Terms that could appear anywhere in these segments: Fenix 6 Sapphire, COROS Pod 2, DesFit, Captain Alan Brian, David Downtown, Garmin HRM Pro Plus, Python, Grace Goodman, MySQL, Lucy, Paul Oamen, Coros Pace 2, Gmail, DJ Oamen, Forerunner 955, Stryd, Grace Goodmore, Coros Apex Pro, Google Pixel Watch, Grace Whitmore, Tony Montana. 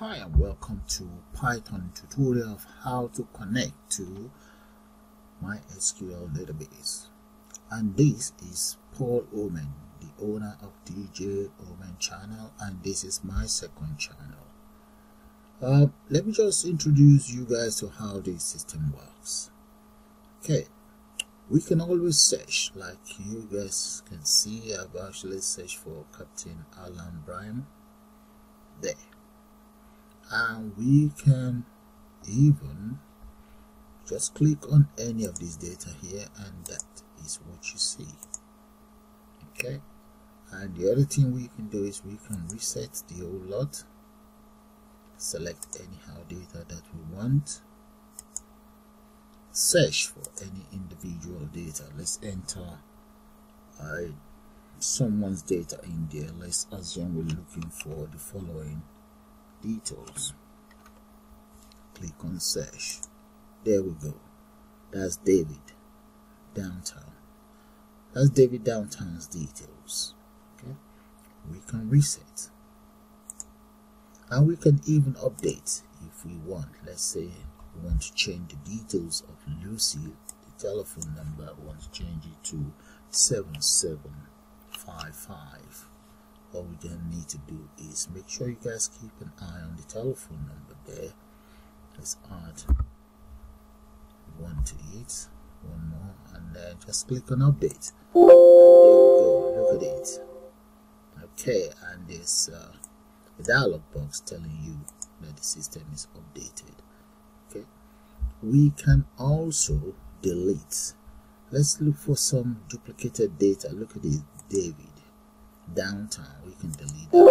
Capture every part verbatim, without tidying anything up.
Hi and welcome to Python tutorial of how to connect to MySQL database. And this is Paul Oamen, the owner of D J Oamen channel, and this is my second channel. Uh, let me just introduce you guys to how this system works. Okay, we can always search, like you guys can see I've actually searched for Captain Alan Brian there. And we can even just click on any of this data here, and that is what you see. Okay, and the other thing we can do is we can reset the whole lot, select anyhow data that we want, search for any individual data. Let's enter uh, someone's data in there. Let's assume we're looking for the following details. Click on search. There we go. That's David Downtown. That's David Downtown's details. Okay, we can reset, and we can even update if we want. Let's say we want to change the details of Lucy, the telephone number. We want to change it to seven seven five five. What we then need to do is make sure you guys keep an eye on the telephone number there. Let's add one to it, one more, and then just click on update. And there we go, look at it. Okay, and there's uh, a dialog box telling you that the system is updated. Okay, we can also delete. Let's look for some duplicated data. Look at this, David Downtown. We can delete that.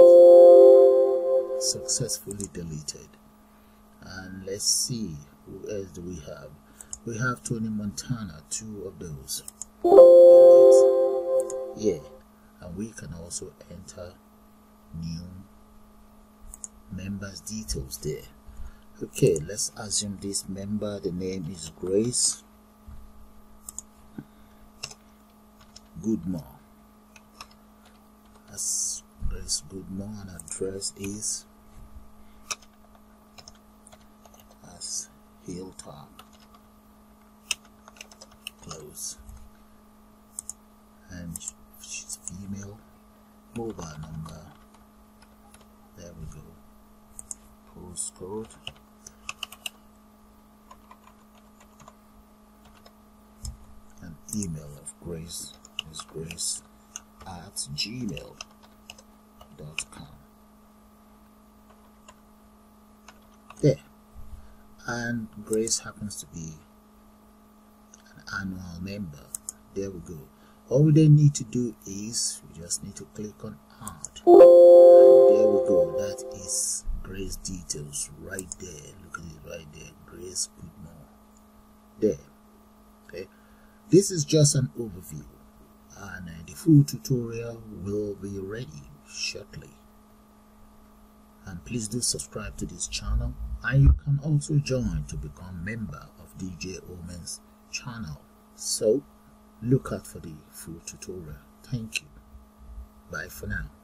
Successfully deleted. And let's see, who else do we have? We have Tony Montana, two of those. Delete. Yeah, and we can also enter new members details there. Okay, let's assume this member, the name is Grace Goodmore. Grace Goodman, address is as Hilltop. Close. And she's female. Mobile number. There we go. Postcode. And email of Grace is Grace at Gmail. There, and Grace happens to be an annual member. There we go. All we then need to do is we just need to click on add, and there we go. That is Grace details right there. Look at it right there, Grace Whitmore. There. Okay, this is just an overview, and uh, the full tutorial will be ready shortly. And please do subscribe to this channel, and you can also join to become member of D J Oamen's channel. So look out for the full tutorial. Thank you. Bye for now.